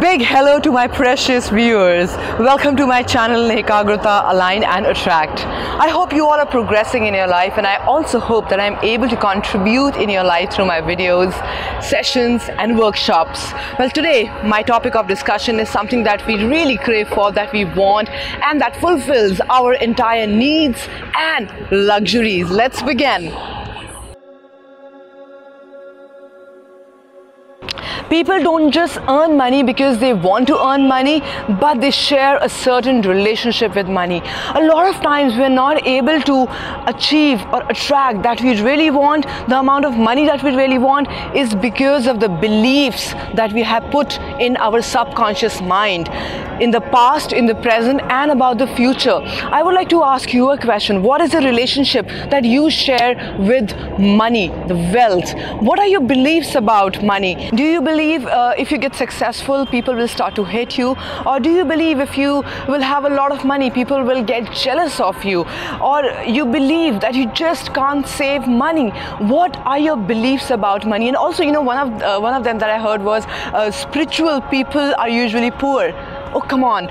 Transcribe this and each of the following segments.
Big hello to my precious viewers. Welcome to my channel Ekagrata, Align and Attract. I hope you all are progressing in your life, and I also hope that I'm able to contribute in your life through my videos, sessions and workshops. Well, today my topic of discussion is something that we really crave for, that we want, and that fulfills our entire needs and luxuries. Let's begin. People don't just earn money because they want to earn money, but they share a certain relationship with money. A lot of times we're not able to achieve or attract that we really want, the amount of money that we really want, is because of the beliefs that we have put in our subconscious mind, in the past, in the present, and about the future. I would like to ask you a question. What is the relationship that you share with money, the wealth? What are your beliefs about money? Do you believe if you get successful, people will start to hate you? Or do you believe if you will have a lot of money, people will get jealous of you? Or you believe that you just can't save money? What are your beliefs about money? And also, you know, one of them that I heard was spiritual people are usually poor. Oh, come on.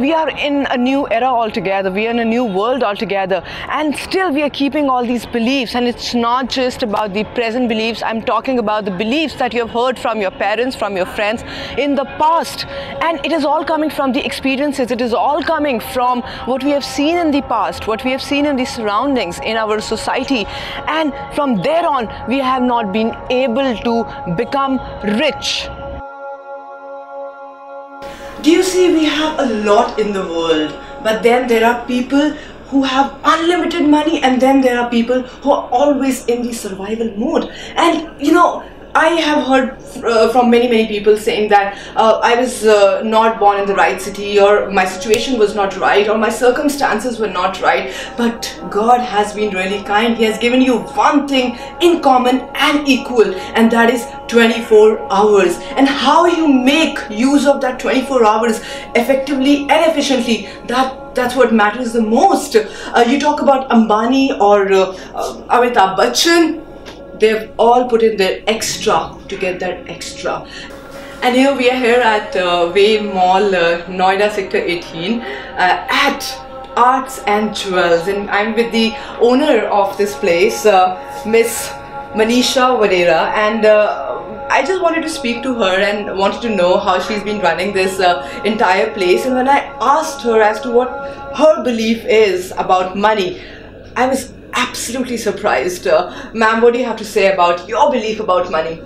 We are in a new era altogether. We are in a new world altogether. And still we are keeping all these beliefs. And it's not just about the present beliefs. I'm talking about the beliefs that you have heard from your parents, from your friends in the past. And it is all coming from the experiences. It is all coming from what we have seen in the past, what we have seen in the surroundings, in our society. And from there on, we have not been able to become rich. Do you see, we have a lot in the world, but then there are people who have unlimited money, and then there are people who are always in the survival mode. And you know, I have heard from many people saying that I was not born in the right city, or my situation was not right, or my circumstances were not right. But God has been really kind. He has given you one thing in common and equal, and that is 24 hours. And how you make use of that 24 hours effectively and efficiently, that's what matters the most. You talk about Ambani or Amitabh Bachchan. They've all put in their extra to get that extra. And here we are at Wave Mall, Noida Sector 18 at Arts and Jewels, and I'm with the owner of this place, Miss Manisha Vadera, and I just wanted to speak to her and wanted to know how she's been running this entire place. And when I asked her as to what her belief is about money, I was absolutely surprised. Ma'am, what do you have to say about your belief about money?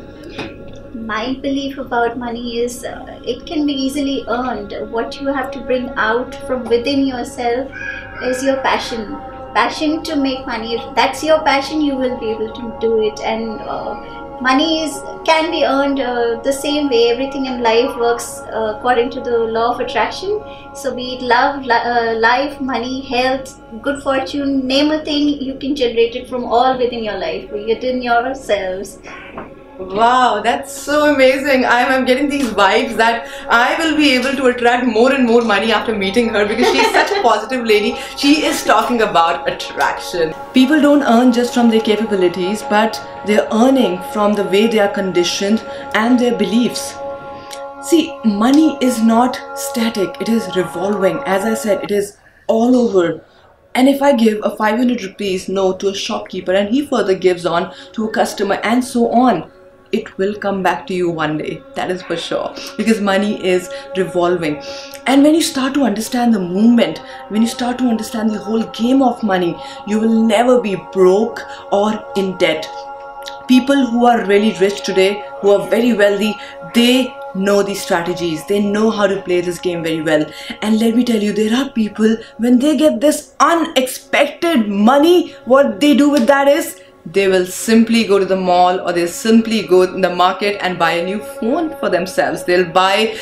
My belief about money is it can be easily earned. What you have to bring out from within yourself is your passion. Passion to make money. If that's your passion, you will be able to do it. And money can be earned the same way. Everything in life works according to the law of attraction. So be it love, life, money, health, good fortune, name a thing, you can generate it from all within your life, within yourselves. Wow, that's so amazing. I'm getting these vibes that I will be able to attract more and more money after meeting her, because she's such a positive lady. She is talking about attraction. People don't earn just from their capabilities, but they're earning from the way they are conditioned and their beliefs. See, money is not static. It is revolving. As I said, it is all over. And if I give a 500 rupees note to a shopkeeper and he further gives on to a customer and so on, it will come back to you one day, that is for sure, because money is revolving. And when you start to understand the movement, when you start to understand the whole game of money, you will never be broke or in debt. People who are really rich today, who are very wealthy, they know these strategies, they know how to play this game very well. And let me tell you, there are people, when they get this unexpected money, what they do with that is, they will simply go to the mall, or they'll simply go in the market and buy a new phone for themselves. They'll buy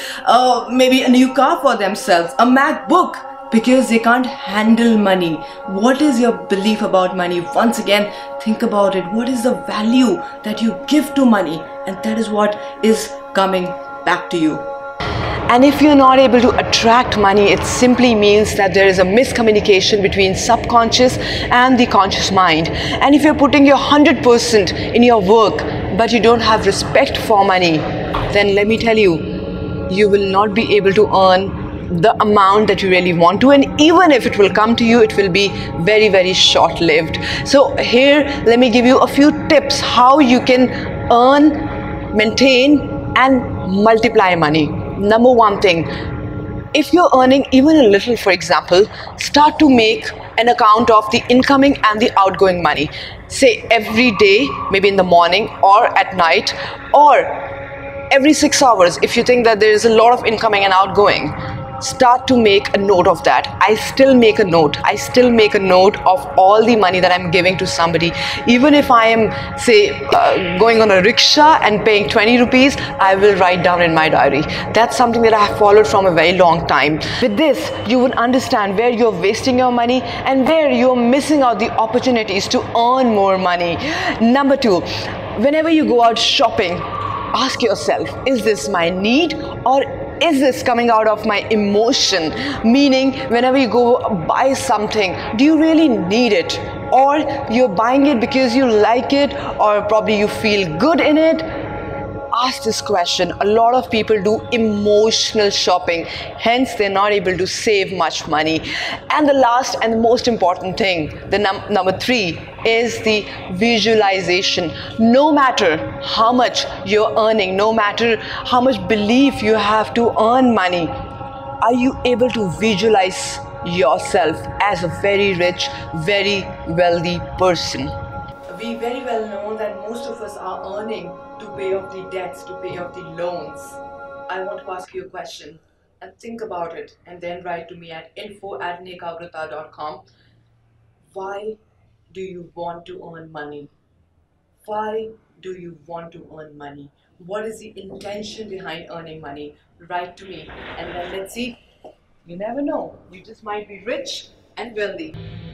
maybe a new car for themselves, a MacBook, because they can't handle money. What is your belief about money? Once again, think about it. What is the value that you give to money? And that is what is coming back to you. And if you're not able to attract money, it simply means that there is a miscommunication between subconscious and the conscious mind. And if you're putting your 100% in your work, but you don't have respect for money, then let me tell you, you will not be able to earn the amount that you really want to, and even if it will come to you, it will be very, very short-lived. So here, let me give you a few tips how you can earn, maintain and multiply money. Number one thing, if you're earning even a little, for example, start to make an account of the incoming and the outgoing money. Say every day, maybe in the morning or at night, or every 6 hours, if you think that there is a lot of incoming and outgoing, start to make a note of that. I still make a note. I still make a note of all the money that I'm giving to somebody. Even if I am, say, going on a rickshaw and paying 20 rupees, I will write down in my diary. That's something that I have followed from a very long time. With this, you will understand where you're wasting your money and where you're missing out the opportunities to earn more money. Number two, whenever you go out shopping, ask yourself, is this my need or is this coming out of my emotion? Meaning, whenever you go buy something, do you really need it? Or you're buying it because you like it, or probably you feel good in it? Ask this question. A lot of people do emotional shopping, hence they're not able to save much money. And the last and the most important thing, the number three, is the visualization. No matter how much you're earning, no matter how much belief you have to earn money, are you able to visualize yourself as a very rich, very wealthy person? We very well know that most of us are earning to pay off the debts, to pay off the loans. I want to ask you a question, and think about it, and then write to me at info@nlpwithneha.com. Why do you want to earn money? Why do you want to earn money? What is the intention behind earning money? Write to me, and then let's see. You never know, you just might be rich and wealthy.